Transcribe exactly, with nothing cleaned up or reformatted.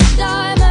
it's time.